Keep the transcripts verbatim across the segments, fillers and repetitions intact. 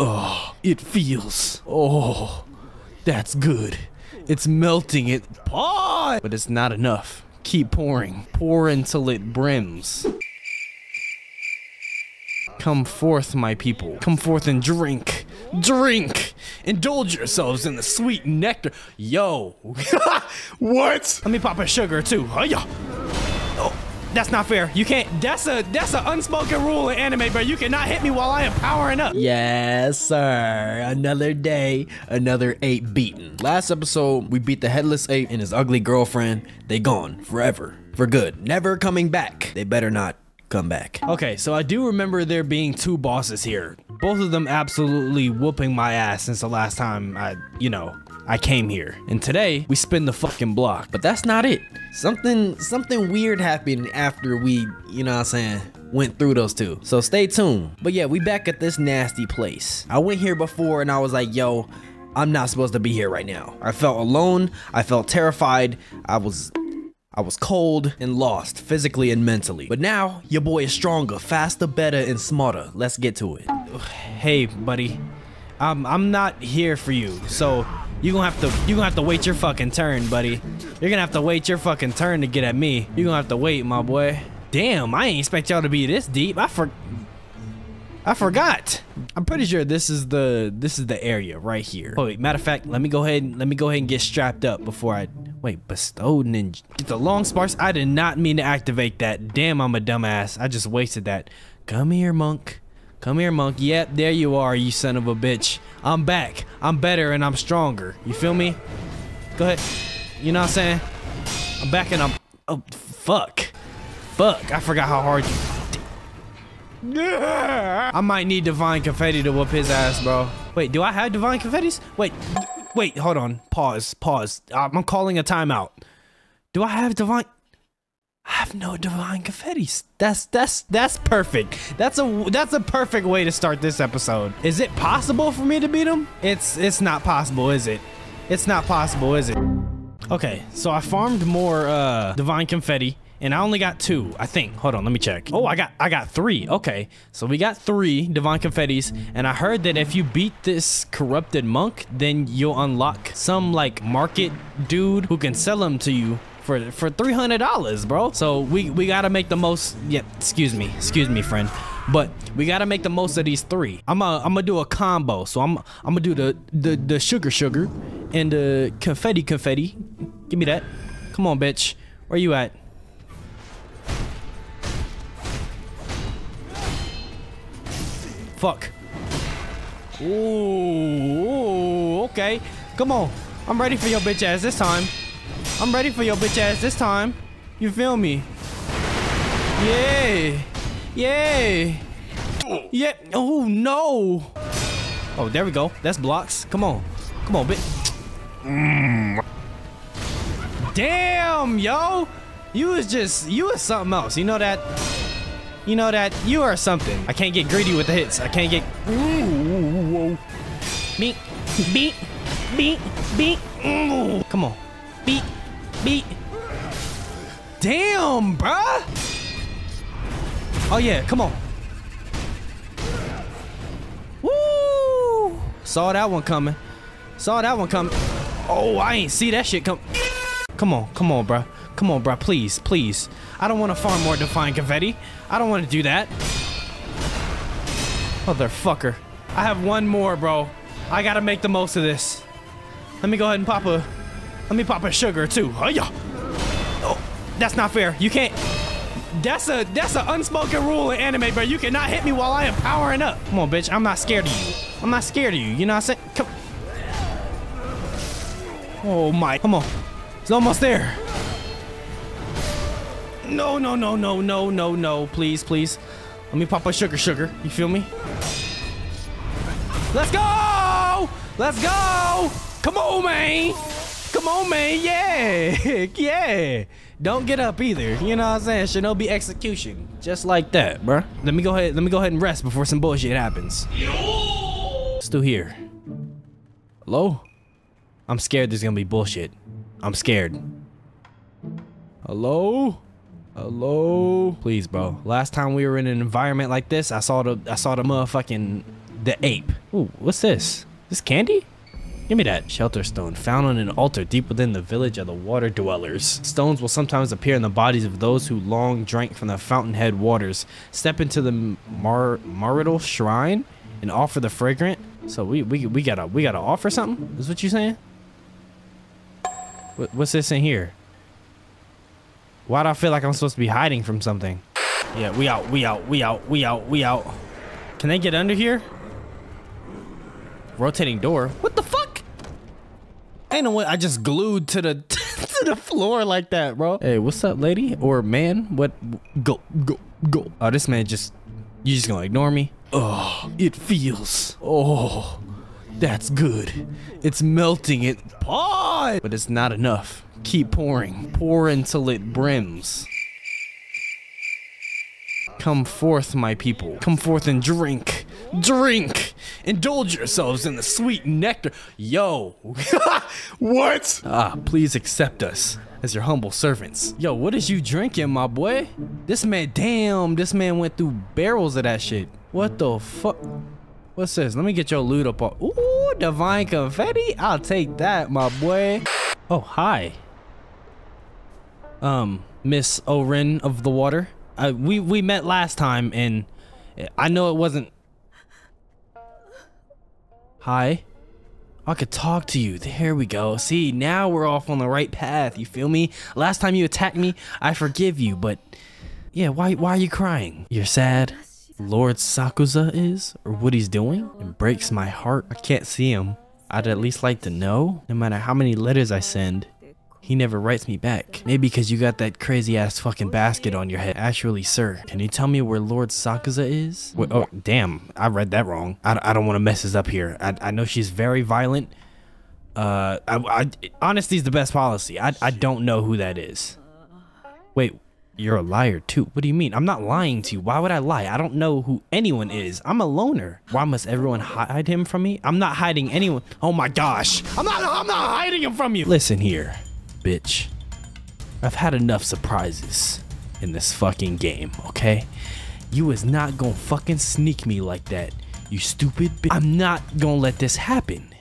Oh, it feels. Oh, that's good. It's melting it. But it's not enough. Keep pouring. Pour until it brims. Come forth, my people. Come forth and drink. Drink. Indulge yourselves in the sweet nectar. Yo. What? Let me pop a sugar too. Hiya. Oh, that's not fair. You can't. That's a that's an unspoken rule in anime, bro. You cannot hit me while I am powering up. Yes, sir. Another day, another ape beaten. Last episode, we beat the headless ape and his ugly girlfriend. They gone forever, for good, never coming back. They better not come back. Okay, so I do remember there being two bosses here. Both of them absolutely whooping my ass since the last time I, you know, I came here. And today, we spin the fucking block. But that's not it. Something, something weird happened after we, you know what I'm saying, went through those two. So stay tuned. But yeah, we back at this nasty place. I went here before and I was like, yo, I'm not supposed to be here right now. I felt alone. I felt terrified. I was... I was cold and lost, physically and mentally. But now, your boy is stronger, faster, better, and smarter. Let's get to it. Hey, buddy. I'm, I'm not here for you, so you're gonna have to you're gonna have to wait your fucking turn, buddy. You're gonna have to wait your fucking turn to get at me. You're gonna have to wait, my boy. Damn, I ain't expect y'all to be this deep. I for I forgot. I'm pretty sure this is the this is the area right here. Oh, wait, matter of fact, let me go ahead and let me go ahead and get strapped up before I. Wait, bestowed ninja. Get the long sparks. I did not mean to activate that. Damn, I'm a dumbass. I just wasted that. Come here, monk. Come here, monk. Yep, there you are, you son of a bitch. I'm back. I'm better and I'm stronger. You feel me? Go ahead. You know what I'm saying? I'm back and I'm... Oh, fuck. Fuck. I forgot how hard you... I might need divine confetti to whoop his ass, bro. Wait, do I have divine confettis? Wait... Wait, hold on. Pause, pause. I'm calling a timeout. Do I have divine? I have no divine confettis. That's that's that's perfect. That's a that's a perfect way to start this episode. Is it possible for me to beat him? It's it's not possible, is it? It's not possible, is it? Okay, so I farmed more uh, divine confetti, and I only got two, I think. Hold on, let me check. Oh, I got I got three. Okay, so we got three divine confettis, and I heard that if you beat this corrupted monk, then you'll unlock some like market dude who can sell them to you for for three hundred dollars, bro. So we we gotta make the most. Yeah, excuse me, excuse me, friend. But we gotta make the most of these three. I'm a, I'm gonna do a combo. So I'm I'm gonna do the the the sugar sugar, and the confetti confetti. Give me that. Come on, bitch. Where you at? Fuck. Ooh, okay. Come on. I'm ready for your bitch ass this time. I'm ready for your bitch ass this time. You feel me? Yay. Yay. Yeah. Oh, no. Oh, there we go. That's blocks. Come on. Come on, bitch. Mm. Damn, yo. You was just, you was something else. You know that? You know that you are something. I can't get greedy with the hits. I can't get. Ooh, whoa. Beat, beat, beat, beat. Ooh. Come on, beat, beat. Damn, bruh. Oh yeah, come on. Woo! Saw that one coming. Saw that one coming. Oh, I ain't see that shit come. Come on, come on, bruh. Come on, bruh. Please, please. I don't want to farm more divine confetti. I don't want to do that. Motherfucker. I have one more, bro. I got to make the most of this. Let me go ahead and pop a... Let me pop a sugar, too. Hiya. Oh, that's not fair. You can't... That's a... That's an unspoken rule in anime, bro. You cannot hit me while I am powering up. Come on, bitch. I'm not scared of you. I'm not scared of you. You know what I'm saying? Come... Oh, my... Come on. It's almost there. No, no, no, no, no, no, no. Please, please. Let me pop a sugar sugar. You feel me? Let's go! Let's go! Come on, man! Come on, man! Yeah! Yeah! Don't get up either. You know what I'm saying? Shinobi execution. Just like that, bruh. Let me go ahead, let me go ahead and rest before some bullshit happens. Still here. Hello? I'm scared there's gonna be bullshit. I'm scared. Hello? Hello, please, bro. Last time we were in an environment like this, I saw the I saw the motherfucking the ape. Ooh, what's this? This candy? Give me that. Shelter stone found on an altar deep within the village of the water dwellers. Stones will sometimes appear in the bodies of those who long drank from the fountainhead waters. Step into the mar marital shrine and offer the fragrant. So we we we gotta we gotta offer something. Is what you saying? What, what's this in here? Why do I feel like I'm supposed to be hiding from something? Yeah, we out, we out, we out, we out, we out. Can they get under here? Rotating door. What the fuck? Ain't no way I just glued to the to the floor like that, bro. Hey, what's up, lady or man? What? Go, go, go. Oh, this man just you just gonna ignore me? Oh, it feels. Oh, that's good. It's melting. It pours, but it's not enough. Keep pouring. Pour until it brims. Come forth, my people. Come forth and drink. Drink. Indulge yourselves in the sweet nectar. Yo. What? Ah, please accept us as your humble servants. Yo, what is you drinking, my boy? This man, damn, this man went through barrels of that shit. What the fuck? What's this? Let me get your loot up. Ooh, divine confetti. I'll take that, my boy. Oh, hi. Um, Miss O'Rin of the water. Uh, we we met last time, and I know it wasn't. Hi, I could talk to you. There we go. See, now we're off on the right path. You feel me? Last time you attacked me, I forgive you, but yeah, why why are you crying? You're sad. Lord Sakuza is, or what he's doing, it breaks my heart. I can't see him. I'd at least like to know. No matter how many letters I send, he never writes me back. Maybe because you got that crazy ass fucking basket on your head. Actually, sir, can you tell me where Lord Sakuza is? Wait, oh, damn. I read that wrong. I, I don't want to mess this up here. I, I know she's very violent. Uh, I, I, honesty is the best policy. I, I don't know who that is. Wait, you're a liar too. What do you mean? I'm not lying to you. Why would I lie? I don't know who anyone is. I'm a loner. Why must everyone hide him from me? I'm not hiding anyone. Oh my gosh. I'm not, I'm not hiding him from you. Listen here. Bitch, I've had enough surprises in this fucking game, okay? You is not gonna fucking sneak me like that, you stupid bitch. I'm not gonna let this happen.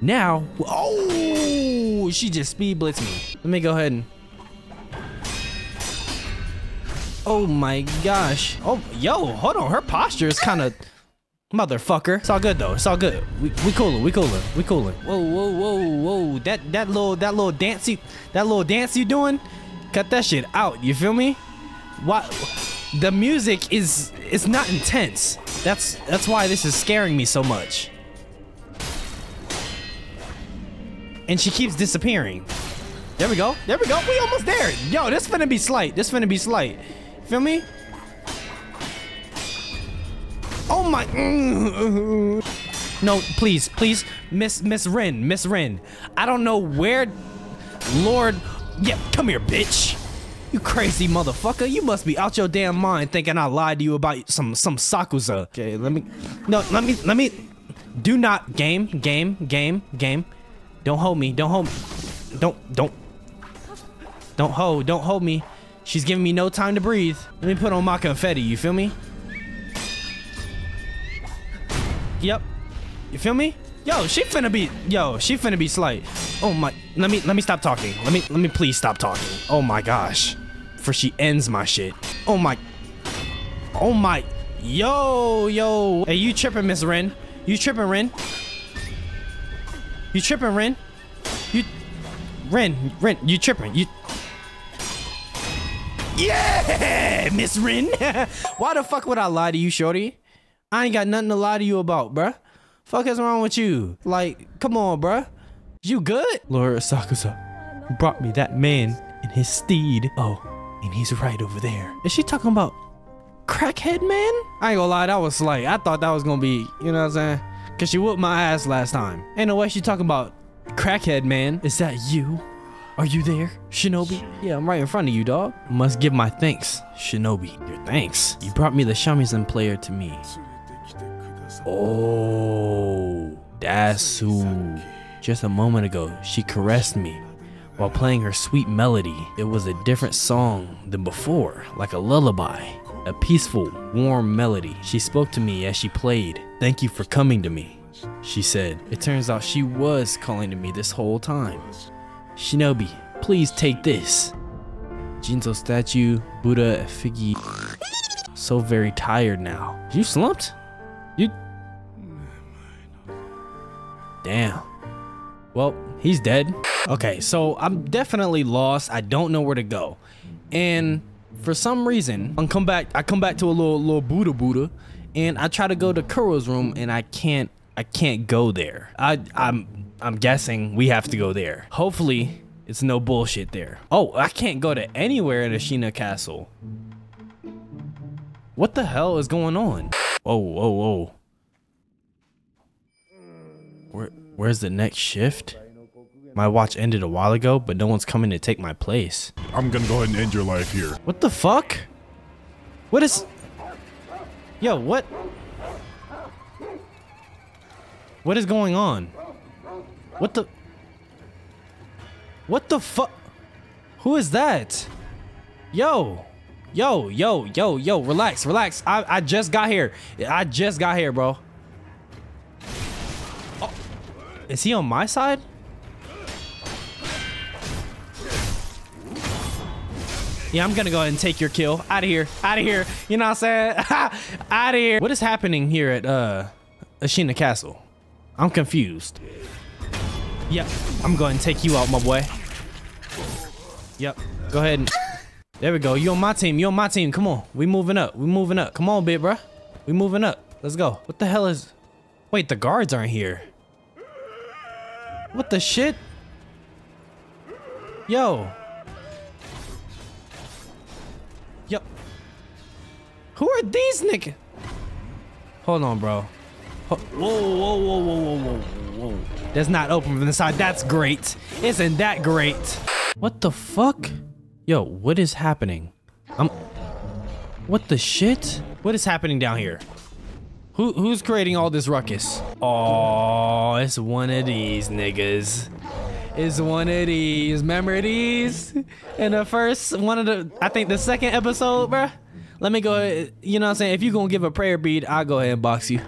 Now, oh, she just speed blitzed me. Let me go ahead and... Oh my gosh. Oh, yo, hold on, her posture is kind of... Motherfucker. It's all good though. It's all good. We we cooler. We cooler. We cooler. Whoa, whoa, whoa, whoa. That that little that little dance you that little dance you doing? Cut that shit out. You feel me? Why the music is it's not intense. That's that's why this is scaring me so much. And she keeps disappearing. There we go. There we go. We almost there. Yo, this finna be slight. This finna be slight. Feel me? Oh my! No, please, please, Miss Miss Rin, Miss Rin. I don't know where, Lord. Yeah, come here, bitch. You crazy motherfucker. You must be out your damn mind thinking I lied to you about some some Sakuza. Okay, let me. No, let me let me. Do not game game game game. Don't hold me. Don't hold me. Don't don't. Don't hold. Don't hold me. She's giving me no time to breathe. Let me put on my confetti. You feel me? Yep, you feel me? Yo, she finna be, yo, she finna be slight. Oh my, let me, let me stop talking. Let me, let me please stop talking. Oh my gosh, for she ends my shit. Oh my, oh my, yo, yo. Hey, you tripping, Miss Rin? You tripping, Rin? You tripping, Rin? You, Rin, Rin, you tripping? You. Yeah, Miss Rin. Why the fuck would I lie to you, shorty? I ain't got nothing to lie to you about, bruh. Fuck is wrong with you? Like, come on, bruh. You good? Lord Sakuza brought me that man and his steed. Oh, and he's right over there. Is she talking about crackhead man? I ain't gonna lie, that was like, I thought that was gonna be, you know what I'm saying? Cause she whooped my ass last time. Ain't no way she talking about crackhead man. Is that you? Are you there, Shinobi? Yeah, I'm right in front of you, dog. Must give my thanks, Shinobi. Your thanks? You brought me the shamisen player to me. Oh, that's who. Just a moment ago, she caressed me while playing her sweet melody. It was a different song than before, like a lullaby, a peaceful, warm melody. She spoke to me as she played, Thank you for coming to me, she said. It turns out she was calling to me this whole time. Shinobi, please take this. Jinzo statue, Buddha, Figgy. So very tired now. You slumped? You... Damn. Well, he's dead. Okay, so I'm definitely lost. I don't know where to go. And for some reason, I come back, I come back to a little little Buddha Buddha. And I try to go to Kuro's room and I can't I can't go there. I I'm I'm guessing we have to go there. Hopefully it's no bullshit there. Oh, I can't go to anywhere in Ashina Castle. What the hell is going on? Whoa, whoa, whoa. Where where's the next shift? My watch ended a while ago, but no one's coming to take my place. I'm gonna go ahead and end your life here. What the fuck? What is? Yo, what? What is going on? What the? What the fuck? Who is that? Yo, yo, yo, yo, yo, relax, relax. I, I just got here. I just got here, bro. Oh, is he on my side? Yeah, I'm gonna go ahead and take your kill. Out of here. Out of here. You know what I'm saying? Out of here. What is happening here at uh, Ashina Castle? I'm confused. Yep. I'm going to take you out, my boy. Yep. Go ahead. And... There we go. You on my team. You on my team. Come on. We moving up. We moving up. Come on, big bruh. We moving up. Let's go. What the hell is... Wait, the guards aren't here. What the shit? Yo. Yep. Who are these niggas? Hold on, bro. Ho whoa, whoa, whoa, whoa, whoa, whoa, whoa. That's not open from the side. That's great. Isn't that great? What the fuck? Yo, what is happening? I'm... What the shit? What is happening down here? Who Who's creating all this ruckus? Oh, it's one of these niggas. Is one of these memories in the first one of the I think the second episode, bruh. Let me go ahead, you know what I'm saying? If you gonna give a prayer bead, I'll go ahead and box you.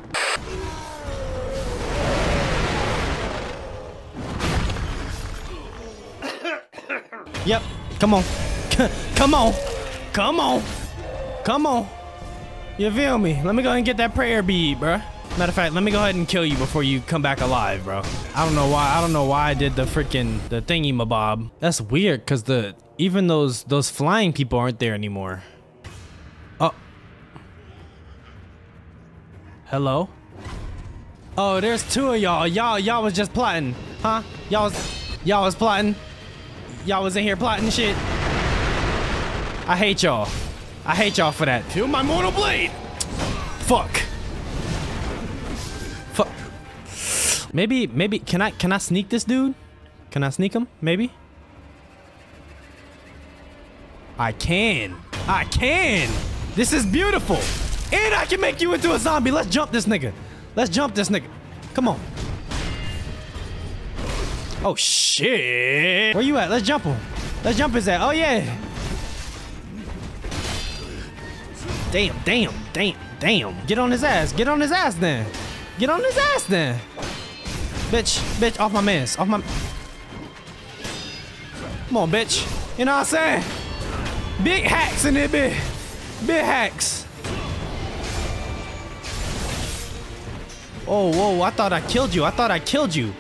Yep, come on. Come on. Come on. Come on. You feel me? Let me go ahead and get that prayer bead, bruh. Matter of fact, let me go ahead and kill you before you come back alive, bro. I don't know why. I don't know why I did the freaking the thingy mabob. That's weird, cause the even those those flying people aren't there anymore. Oh, hello. Oh, there's two of y'all. Y'all y'all was just plotting, huh? Y'all was y'all was plotting. Y'all was in here plotting shit. I hate y'all. I hate y'all for that. Feel my mortal blade. Fuck. Maybe, maybe, can I, can I sneak this dude? Can I sneak him? Maybe? I can. I can. This is beautiful. And I can make you into a zombie. Let's jump this nigga. Let's jump this nigga. Come on. Oh, shit. Where you at? Let's jump him. Let's jump his ass. Oh, yeah. Damn, damn, damn, damn. Get on his ass. Get on his ass then. Get on his ass then. Bitch, bitch, off my mans, off my... Come on, bitch. You know what I'm saying? Big hacks in there, big, big hacks. Oh, whoa, I thought I killed you. I thought I killed you.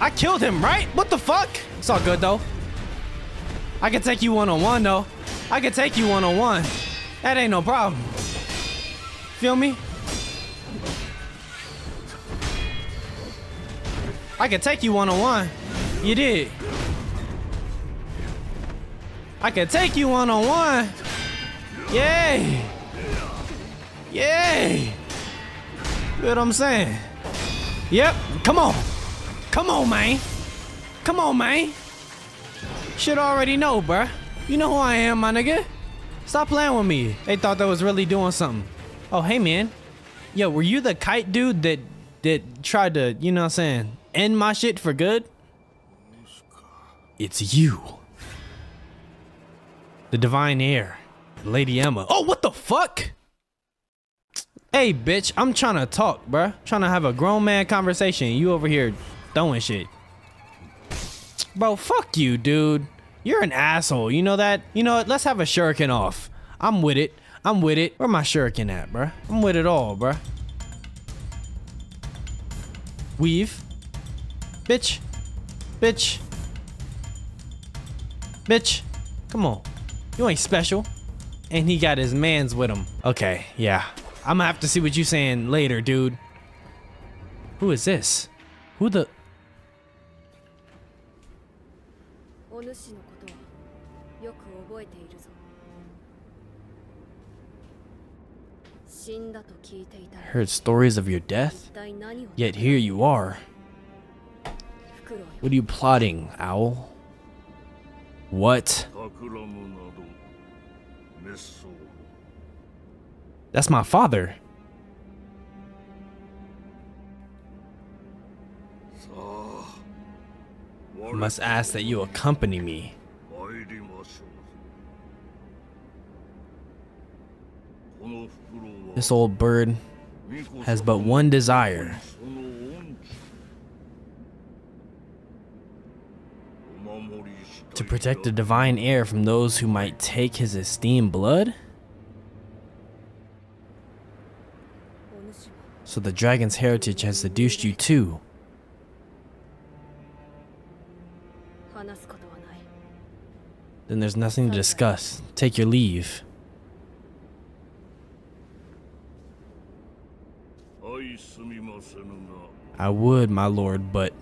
I killed him, right? What the fuck? It's all good, though. I can take you one-on-one, though. I can take you one-on-one. That ain't no problem. Feel me? I can take you one-on-one. You did. I can take you one-on-one. Yay. Yay. You know what I'm saying? Yep. Come on. Come on, man. Come on, man. Should already know, bruh. You know who I am, my nigga. Stop playing with me. They thought that was really doing something. Oh, hey, man. Yo, were you the kite dude that, that tried to, you know what I'm saying? End my shit for good? It's you. The divine heir. Lady Emma. Oh, what the fuck? Hey, bitch, I'm trying to talk, bruh. Trying to have a grown man conversation. You over here throwing shit. Bro, fuck you, dude. You're an asshole. You know that? You know what? Let's have a shuriken off. I'm with it. I'm with it. Where my shuriken at, bruh? I'm with it all, bruh. Weave. Bitch. Bitch. Bitch. Come on. You ain't special. And he got his mans with him. Okay, yeah. I'm gonna have to see what you saying later, dude. Who is this? Who the... Heard stories of your death? Yet here you are. What are you plotting, owl? What? That's my father. I must ask that you accompany me. This old bird has but one desire. To protect the divine heir from those who might take his esteemed blood? So the dragon's heritage has seduced you too. Then there's nothing to discuss. Take your leave. I would, my lord, but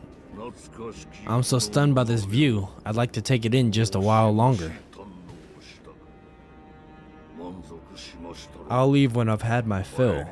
I'm so stunned by this view, I'd like to take it in just a while longer. I'll leave when I've had my fill.